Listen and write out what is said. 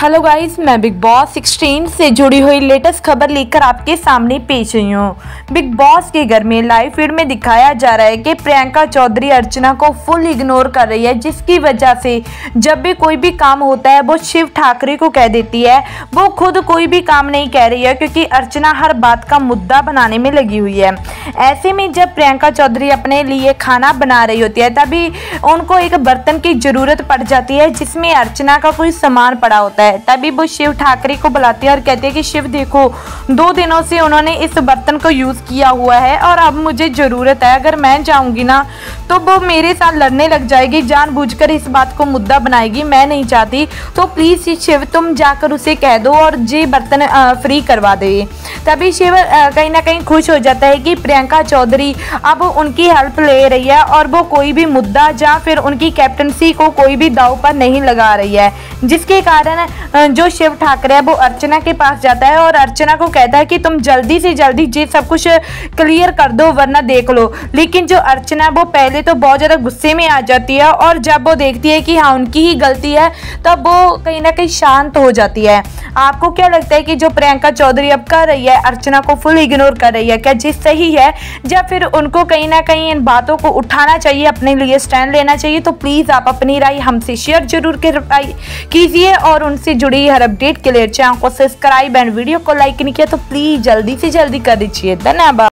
Hello guys, मैं Bigg Boss 16 से जुड़ी हुई लेटेस्ट खबर लेकर आपके सामने पेश आई हूँ। बिग बॉस के घर में लाइव फीड में दिखाया जा रहा है कि प्रियंका चौधरी अर्चना को फुल इग्नोर कर रही है, जिसकी वजह से जब भी कोई भी काम होता है वो शिव ठाकरे को कह देती है। वो खुद कोई भी काम नहीं कह रही है क्योंकि अर्चना हर बात का मुद्दा बनाने में लगी हुई है। ऐसे में जब प्रियंका चौधरी अपने लिए खाना बना रही होती है तभी उनको एक बर्तन की ज़रूरत पड़ जाती है जिसमें अर्चना का कोई सामान पड़ा होता है। तभी वो शिव ठाकरे को बुलाती है और कहते हैं कि शिव देखो, 2 दिनों से उन्होंने इस बर्तन को यूज किया हुआ है और अब मुझे जरूरत है। अगर मैं जाऊंगी ना तो वो मेरे साथ लड़ने लग जाएगी, जानबूझकर इस बात को मुद्दा बनाएगी, मैं नहीं चाहती। तो प्लीज शिव तुम जाकर उसे कह दो और ये बर्तन फ्री करवा दे। तभी शिव कहीं ना कहीं खुश हो जाता है कि प्रियंका चौधरी अब उनकी हेल्प ले रही है और वो कोई भी मुद्दा या फिर उनकी कैप्टनसी को कोई भी दाव पर नहीं लगा रही है, जिसके कारण जो शिव ठाकरे है वो अर्चना के पास जाता है और अर्चना को कहता है कि तुम जल्दी से जल्दी ये सब कुछ क्लियर कर दो वरना देख लो। लेकिन जो अर्चना वो पहले तो बहुत ज़्यादा गुस्से में आ जाती है और जब वो देखती है कि हाँ उनकी ही गलती है तब वो कहीं ना कहीं शांत हो जाती है। आपको क्या लगता है कि जो प्रियंका चौधरी अब कर रही है, अर्चना को फुल इग्नोर कर रही है, क्या ये सही है या फिर उनको कहीं ना कहीं इन बातों को उठाना चाहिए, अपने लिए स्टैंड लेना चाहिए? तो प्लीज़ आप अपनी राय हमसे शेयर जरूर कीजिए और से जुड़ी हर अपडेट के लिए चैनल को सब्सक्राइब एंड वीडियो को लाइक नहीं किया तो प्लीज जल्दी से जल्दी कर दीजिए। धन्यवाद।